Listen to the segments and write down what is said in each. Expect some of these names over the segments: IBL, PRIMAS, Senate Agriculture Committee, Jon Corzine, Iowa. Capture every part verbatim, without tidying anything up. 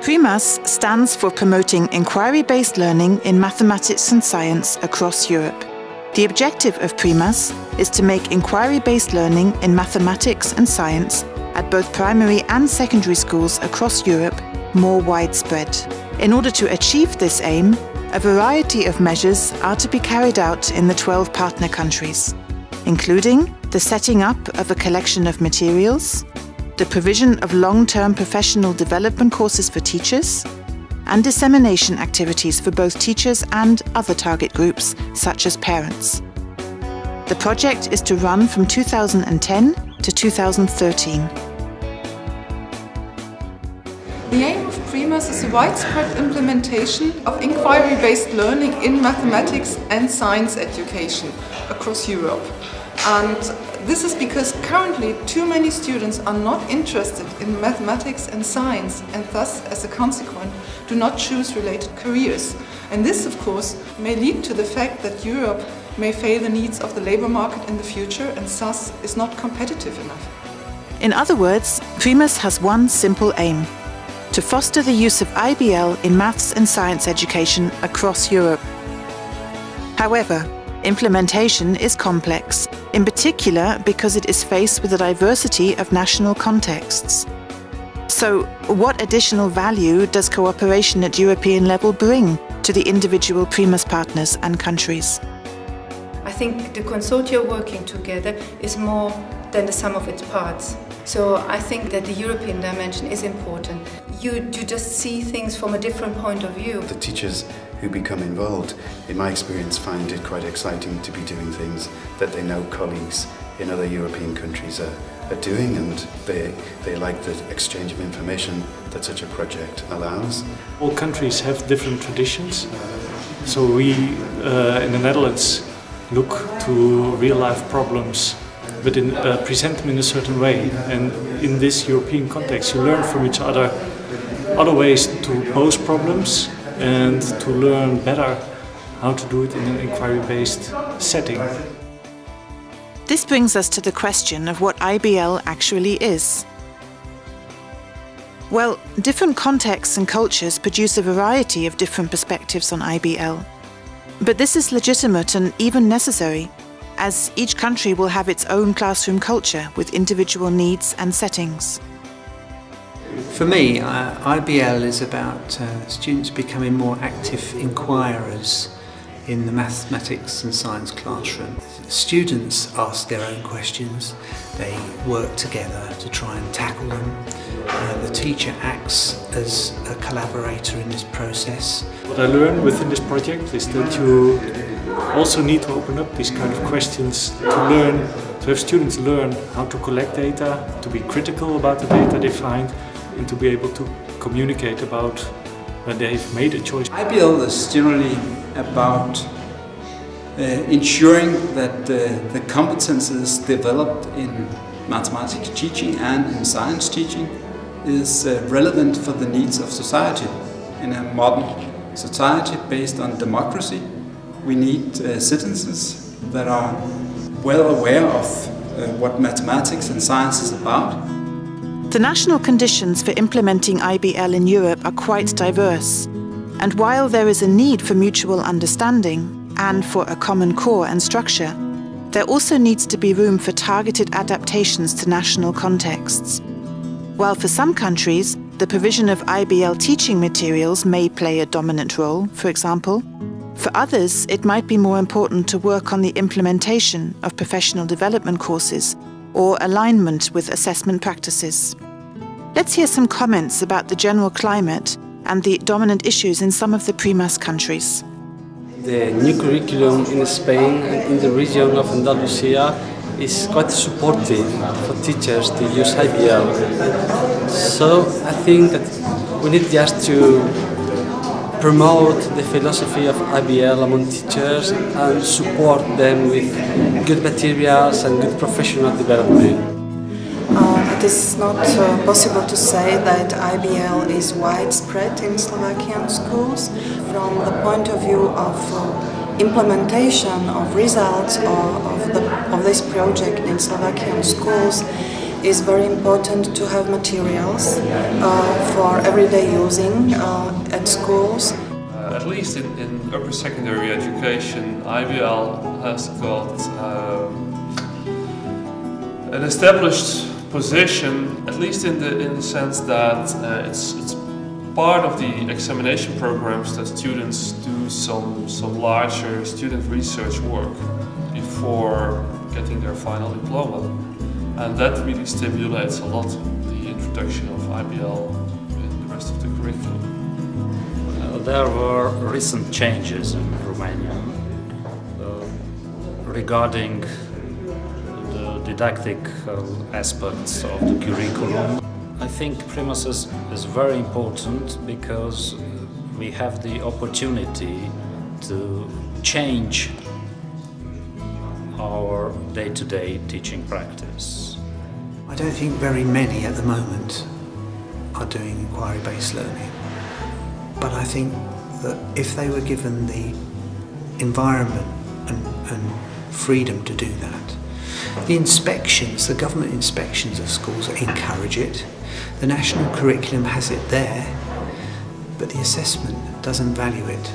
PRIMAS stands for Promoting Inquiry-Based Learning in Mathematics and Science across Europe. The objective of PRIMAS is to make inquiry-based learning in mathematics and science at both primary and secondary schools across Europe more widespread. In order to achieve this aim, a variety of measures are to be carried out in the twelve partner countries, including the setting up of a collection of materials, the provision of long-term professional development courses for teachers, and dissemination activities for both teachers and other target groups, such as parents. The project is to run from two thousand ten to two thousand thirteen. The aim of PRIMAS is a widespread implementation of inquiry-based learning in mathematics and science education across Europe. And this is because currently too many students are not interested in mathematics and science and thus, as a consequence, do not choose related careers. And this, of course, may lead to the fact that Europe may fail the needs of the labour market in the future and thus is not competitive enough. In other words, PRIMAS has one simple aim: to foster the use of I B L in maths and science education across Europe. However, implementation is complex, in particular because it is faced with a diversity of national contexts. So, what additional value does cooperation at European level bring to the individual PRIMAS partners and countries? I think the consortia working together is more than the sum of its parts. So I think that the European dimension is important. You, you just see things from a different point of view. The teachers who become involved, in my experience, find it quite exciting to be doing things that they know colleagues in other European countries are, are doing, and they, they like the exchange of information that such a project allows. All countries have different traditions, so we uh, in the Netherlands look to real-life problems but in, uh, present them in a certain way, and in this European context you learn from each other other ways to pose problems and to learn better how to do it in an inquiry-based setting. This brings us to the question of what I B L actually is. Well, different contexts and cultures produce a variety of different perspectives on I B L. But this is legitimate and even necessary, as each country will have its own classroom culture with individual needs and settings. For me, uh, I B L is about uh, students becoming more active inquirers in the mathematics and science classroom. Students ask their own questions, they work together to try and tackle them. Uh, the teacher acts as a collaborator in this process. What I learned within this project is that you also need to open up these kind of questions to learn, to have students learn how to collect data, to be critical about the data they find, and to be able to communicate about when they've made a choice. I B L is generally about uh, ensuring that uh, the competences developed in mathematics teaching and in science teaching is uh, relevant for the needs of society. In a modern society based on democracy, we need uh, citizens that are well aware of uh, what mathematics and science is about. The national conditions for implementing I B L in Europe are quite diverse, and while there is a need for mutual understanding and for a common core and structure, there also needs to be room for targeted adaptations to national contexts. While for some countries, the provision of I B L teaching materials may play a dominant role, for example, for others, it might be more important to work on the implementation of professional development courses or alignment with assessment practices. Let's hear some comments about the general climate and the dominant issues in some of the PRIMAS countries. The new curriculum in Spain and in the region of Andalusia is quite supportive for teachers to use I B L. So I think that we need just to promote the philosophy of I B L among teachers and support them with good materials and good professional development. Uh, it is not uh, possible to say that I B L is widespread in Slovakian schools. From the point of view of uh, implementation of results of, of, the, of this project in Slovakian schools, is very important to have materials uh, for everyday using uh, at schools. Uh, at least in, in upper secondary education, I B L has got um, an established position, at least in the in the sense that uh, it's it's part of the examination programs that students do some some larger student research work before getting their final diploma, and that really stimulates a lot the introduction of I B L in the rest of the curriculum. Uh, there were recent changes in Romania uh, regarding the didactic uh, aspects of the curriculum. I think PRIMAS is, is very important because we have the opportunity to change our day-to-day teaching practice. I don't think very many at the moment are doing inquiry-based learning, but I think that if they were given the environment and, and freedom to do that, the inspections, the government inspections of schools encourage it, the national curriculum has it there, but the assessment doesn't value it.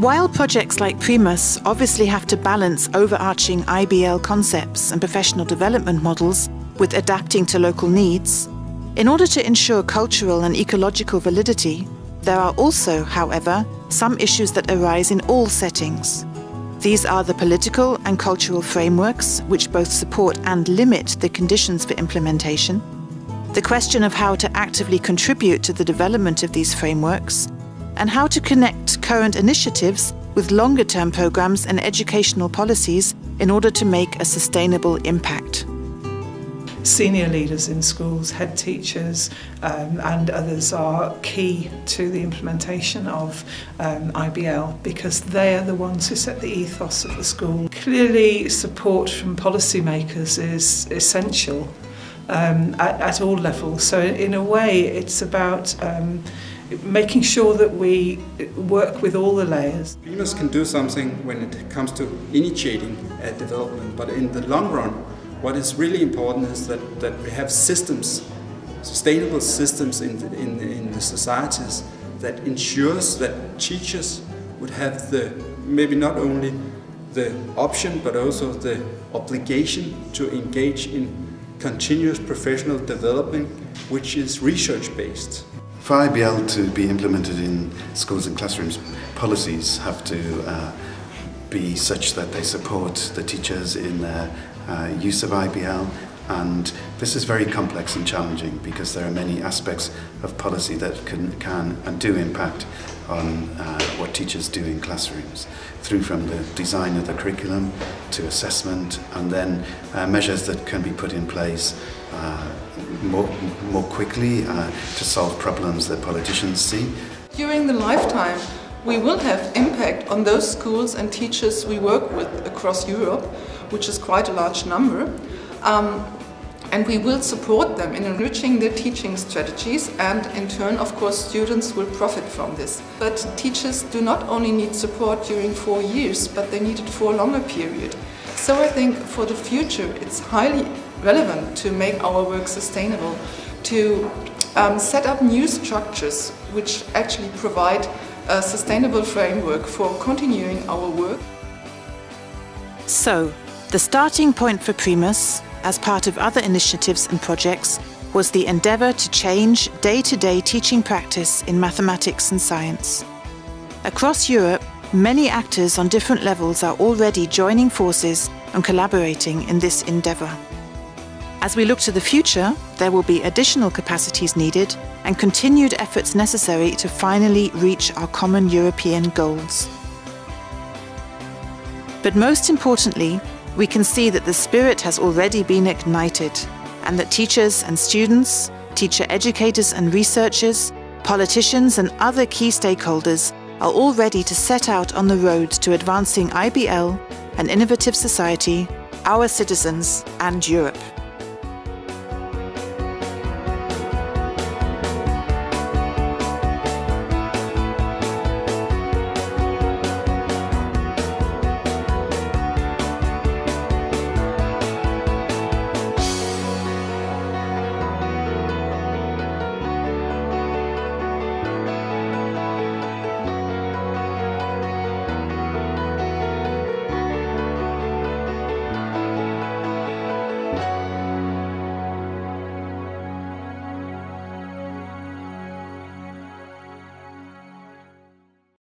While projects like PRIMAS obviously have to balance overarching I B L concepts and professional development models with adapting to local needs, in order to ensure cultural and ecological validity, there are also, however, some issues that arise in all settings. These are the political and cultural frameworks which both support and limit the conditions for implementation, the question of how to actively contribute to the development of these frameworks, and how to connect current initiatives with longer-term programs and educational policies in order to make a sustainable impact. Senior leaders in schools, head teachers um, and others are key to the implementation of um, I B L because they are the ones who set the ethos of the school. Clearly, support from policymakers is essential um, at, at all levels. So in a way, it's about um, making sure that we work with all the layers. PRIMAS can do something when it comes to initiating a development, but in the long run, what is really important is that, that we have systems, sustainable systems in the, in, the, in the societies that ensures that teachers would have the, maybe not only the option, but also the obligation to engage in continuous professional development, which is research-based. For I B L to be implemented in schools and classrooms, policies have to uh, be such that they support the teachers in their uh, use of I B L, and this is very complex and challenging because there are many aspects of policy that can, can and do impact on uh, what teachers do in classrooms, through from the design of the curriculum to assessment, and then uh, measures that can be put in place uh, more, more quickly uh, to solve problems that politicians see. During the lifetime, we will have impact on those schools and teachers we work with across Europe, which is quite a large number. Um, and we will support them in enriching their teaching strategies, and in turn, of course, students will profit from this. But teachers do not only need support during four years, but they need it for a longer period. So I think for the future, it's highly relevant to make our work sustainable, to um, set up new structures which actually provide a sustainable framework for continuing our work. So, the starting point for PRIMAS, as part of other initiatives and projects, was the endeavour to change day-to-day teaching practice in mathematics and science. Across Europe, many actors on different levels are already joining forces and collaborating in this endeavour. As we look to the future, there will be additional capacities needed and continued efforts necessary to finally reach our common European goals. But most importantly, we can see that the spirit has already been ignited, and that teachers and students, teacher educators and researchers, politicians and other key stakeholders are all ready to set out on the road to advancing I B L, an innovative society, our citizens and Europe.